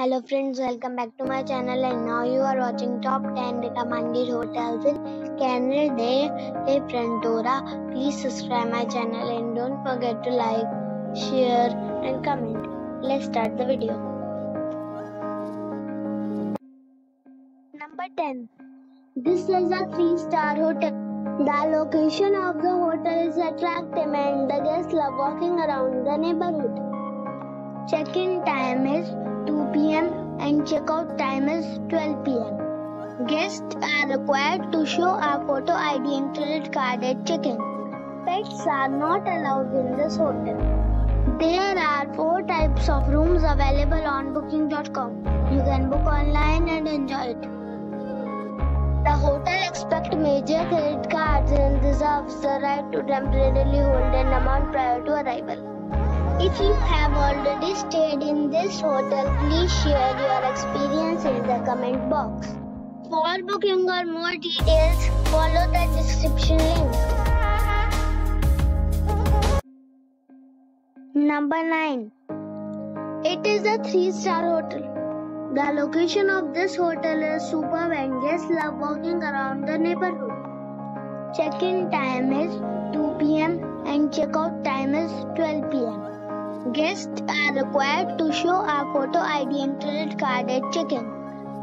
Hello friends, welcome back to my channel, and now you are watching top 10 recommended hotels in Conil de la Frontera. Please subscribe my channel and don't forget to like, share and comment. Let's start the video. Number 10. This is a 3-star hotel. The location of the hotel is attractive and the guests love walking around the neighborhood. Check-in time is 2 p.m. and check-out time is 12 p.m. Guests are required to show a photo ID and credit card at check-in. Pets are not allowed in this hotel. There are 4 types of rooms available on booking.com. You can book online and enjoy it. The hotel accepts major credit cards and reserves the right to temporarily hold an amount prior to arrival. If you have already stayed in this hotel, please share your experience in the comment box. For booking or more details, follow the description link. Number 9. It is a 3-star hotel. The location of this hotel is superb and guests love walking around the neighborhood. Check-in time is 2 p.m. and check-out time is 12 p.m. Guests are required to show a photo ID and credit card at check-in.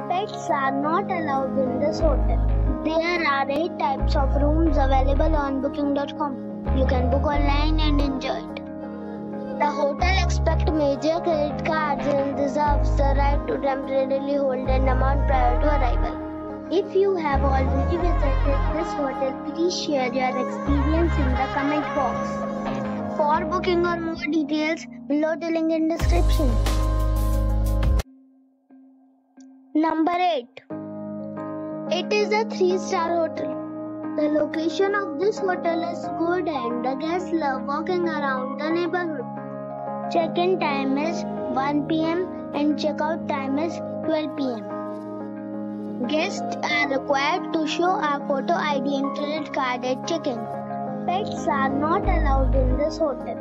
Pets are not allowed in this hotel. There are 8 types of rooms available on booking.com. You can book online and enjoy it. The hotel accepts major credit cards and reserves the right to temporarily hold an amount prior to arrival. If you have already visited this hotel, please share your experience in the comment box. For booking or more details, below the link in description. Number 8. It is a 3-star hotel. The location of this hotel is good and the guests love walking around the neighborhood. Check-in time is 1 p.m. and check-out time is 12 p.m. Guests are required to show a photo ID and credit card at check-in. Pets are not allowed in this hotel.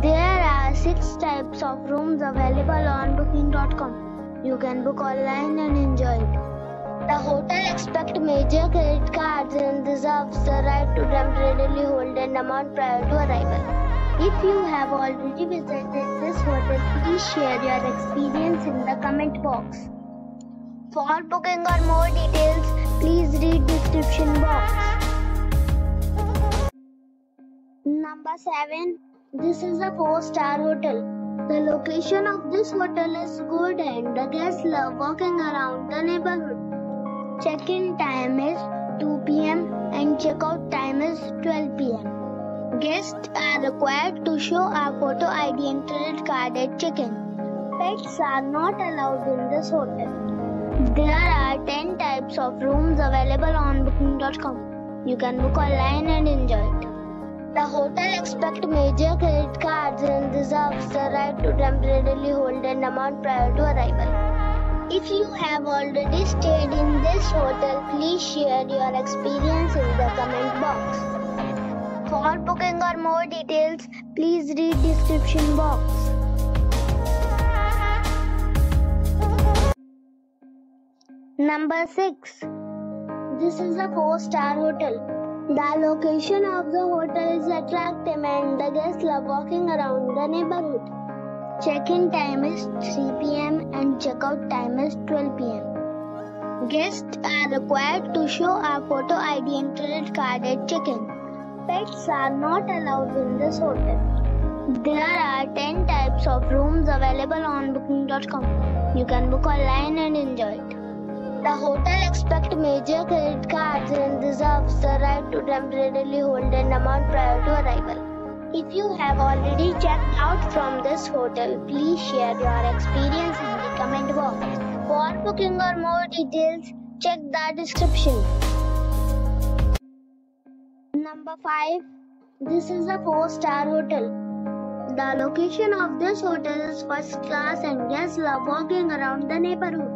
There are 6 types of rooms available on booking.com. You can book online and enjoy it. The hotel accepts major credit cards and reserves the right to temporarily hold an amount prior to arrival. If you have already visited this hotel, please share your experience in the comment box. For booking or more details, please read description box. Number 7. This is a 4-star hotel. The location of this hotel is good and the guests love walking around the neighborhood. Check-in time is 2 p.m. and check-out time is 12 p.m. Guests are required to show a photo ID and credit card at check-in. Pets are not allowed in this hotel. There are 10 types of rooms available on booking.com. You can book online and enjoy it. The hotel accepts major credit cards and reserves the right to temporarily hold an amount prior to arrival. If you have already stayed in this hotel, please share your experience in the comment box. For booking or more details, please read description box. Number 6. This is a 4-star hotel. The location of the hotel is attractive and the guests love walking around the neighborhood. Check-in time is 3 p.m. and check-out time is 12 p.m. Guests are required to show a photo ID and credit card at check-in. Pets are not allowed in this hotel. There are 10 types of rooms available on booking.com. You can book online and enjoy it. The hotel accepts major credit cards and reserves the right to temporarily hold an amount prior to arrival. If you have already checked out from this hotel, please share your experience in the comment box. For booking or more details, check the description. Number 5. This is a 4-star hotel. The location of this hotel is first class and guests love walking around the neighborhood.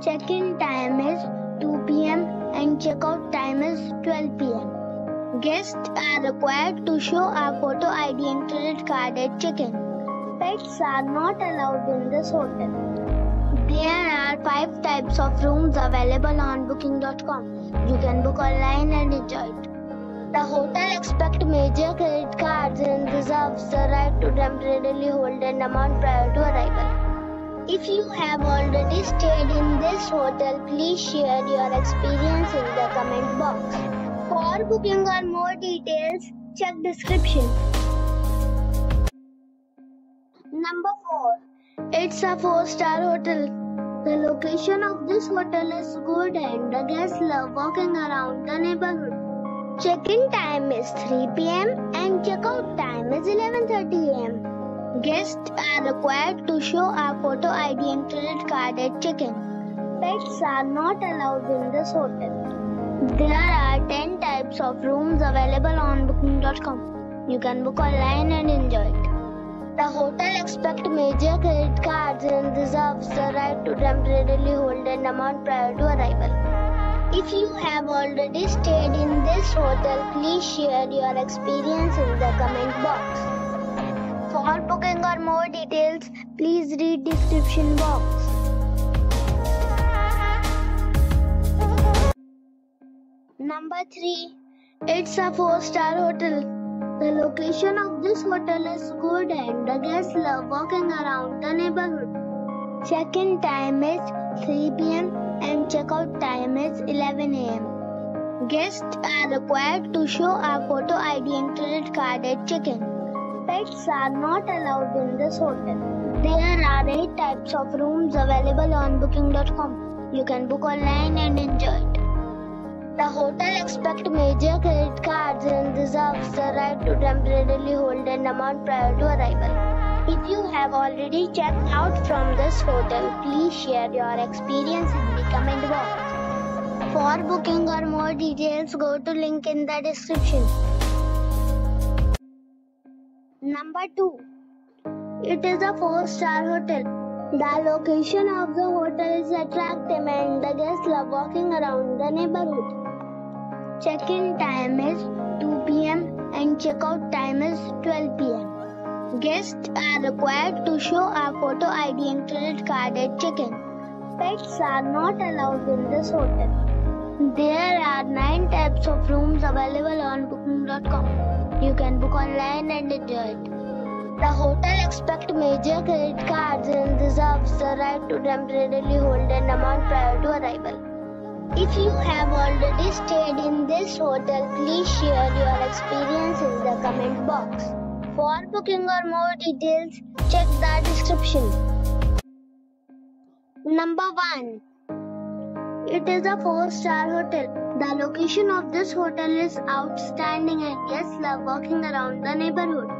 Check-in time is 2 p.m. and check-out time is 12 p.m. Guests are required to show a photo ID and credit card at check-in. Pets are not allowed in this hotel. There are 5 types of rooms available on booking.com. You can book online and enjoy it. The hotel expects major credit cards and reserves the right to temporarily hold an amount prior to arrival. If you have already stayed in this hotel, please share your experience in the comment box. For booking or more details, check description. Number 4. It's a 4-star hotel. The location of this hotel is good and the guests love walking around the neighborhood. Check-in time is 3 p.m. and check-out time is 11:30 a.m. Guests are required to show a photo ID and credit card at check-in. Pets are not allowed in this hotel. There are 10 types of rooms available on booking.com. You can book online and enjoy it. The hotel expects major credit cards and reserves the right to temporarily hold an amount prior to arrival. If you have already stayed in this hotel, please share your experience in the comment box. For booking or more details, please read description box. Number 3. It's a 4-star hotel. The location of this hotel is good and the guests love walking around the neighborhood. Check-in time is 3 p.m. and check-out time is 11 a.m. Guests are required to show a photo ID and credit card at check-in. Pets are not allowed in this hotel. There are 8 types of rooms available on booking.com. You can book online and enjoy it. The hotel expects major credit cards and reserves the right to temporarily hold an amount prior to arrival. If you have already checked out from this hotel, please share your experience in the comment box. For booking or more details, go to link in the description. Number 2. It is a 4-star hotel. The location of the hotel is attractive and the guests love walking around the neighborhood. Check-in time is 2 p.m. and check-out time is 12 p.m. Guests are required to show a photo ID and credit card at check-in. Pets are not allowed in this hotel. There are 9 types of rooms available on booking.com. You can book online and enjoy it. The hotel expects major credit cards and reserves the right to temporarily hold an amount prior to arrival. If you have already stayed in this hotel, please share your experience in the comment box. For booking or more details, check the description. Number 1. It is a 4-star hotel. The location of this hotel is outstanding and guests love walking around the neighborhood.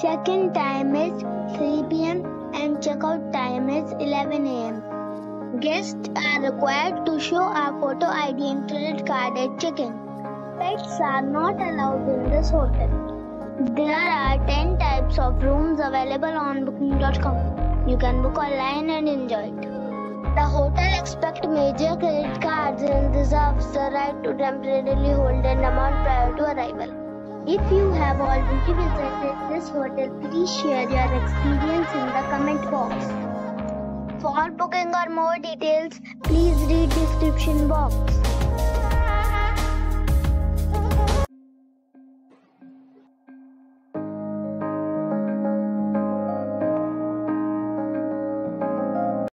Check-in time is 3 p.m. and check-out time is 11 a.m. Guests are required to show a photo ID and credit card at check-in. Pets are not allowed in this hotel. There are 10 types of rooms available on booking.com. You can book online and enjoy it. The hotel expects major credit cards and reserves the right to temporarily hold an amount prior to arrival. If you have already visited this hotel, please share your experience in the comment box. For booking or more details, please read description box.